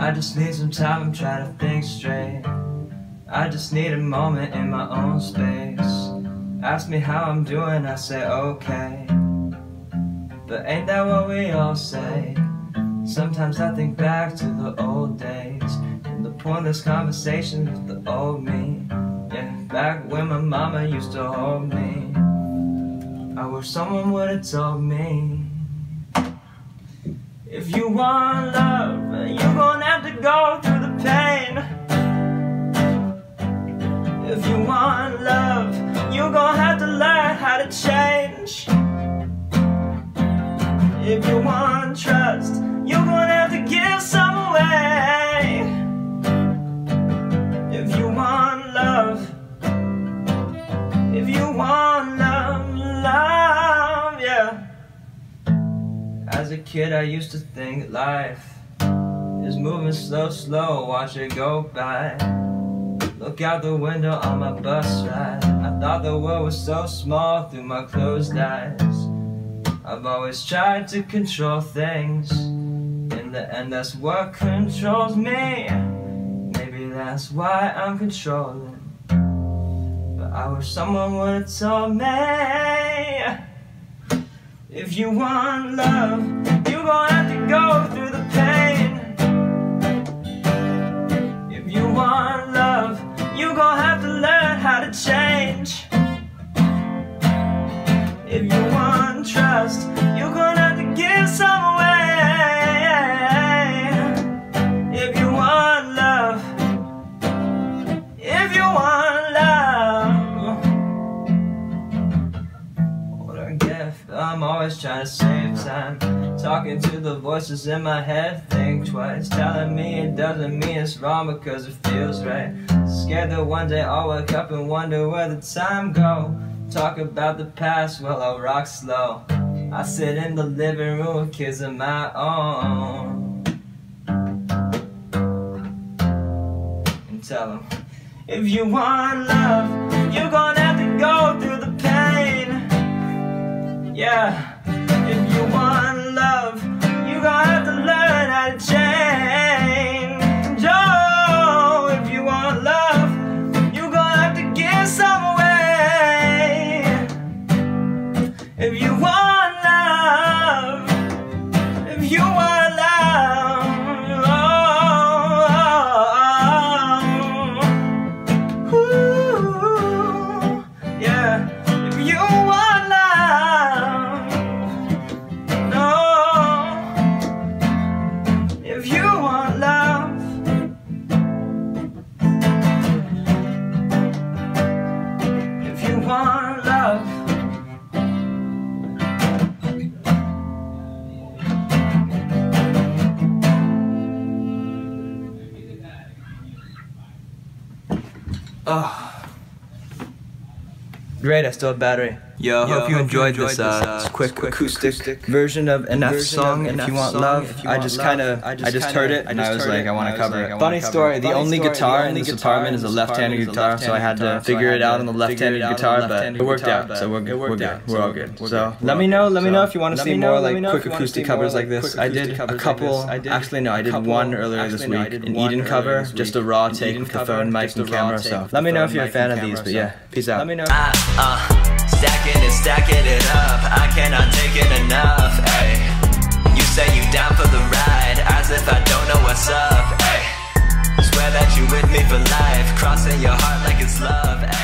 I just need some time, I'm trying to think straight. I just need a moment in my own space. Ask me how I'm doing, I say okay. But ain't that what we all say? Sometimes I think back to the old days and the pointless conversations with the old me. Yeah, back when my mama used to hold me. I wish someone would've told me. If you want love, you're gonna have to go through the pain. If you want love, you're gonna have to learn how to change. If you want trust, you're gonna have to give some away. If you want love, love, yeah. As a kid, I used to think life is moving slow, slow, watch it go by. Look out the window on my bus ride. I thought the world was so small through my closed eyes. I've always tried to control things. In the end, that's what controls me. Maybe that's why I'm controlling. But I wish someone would've told me. If you want love, you're gonna have to go through the pain. If you want love, you're gonna have to learn how to change. If you want trust, you're gonna have to give some away. If you want love, what a gift. I'm always trying to save time, talking to the voices in my head, think twice, telling me it doesn't mean it's wrong because it feels right. Scared that one day I'll wake up and wonder where the time go. Talk about the past while I rock slow. I sit in the living room with kids of my own and tell them, if you want love, you're gonna have to go through the pain. Yeah. If you want love, you're gonna have to learn how to change. Oh, if you want love, you're gonna have to give some away. If you want love, oh, oh, oh. Yeah, if you want love. If you want love, if you want love, oh, great, I still have battery. Yo, hope you enjoyed this quick acoustic version of NF song. If you want love, I just heard it and I was like, I want to cover it. Funny story, the only guitar in this apartment is a left-handed guitar, so I had to figure it out on the left-handed guitar, but it worked out. So we're good. We're all good. So let me know if you want to see more like quick acoustic covers like this. I did a couple. Actually, no, I did one earlier this week. An Eden cover, just a raw take with the phone, mic, and camera. So let me know if you're a fan of these. But yeah, peace out. Let me know. Stacking it up, I cannot take it enough, ayy. You say you down for the ride, as if I don't know what's up, ayy. Swear that you with me for life, crossing your heart like it's love, ayy.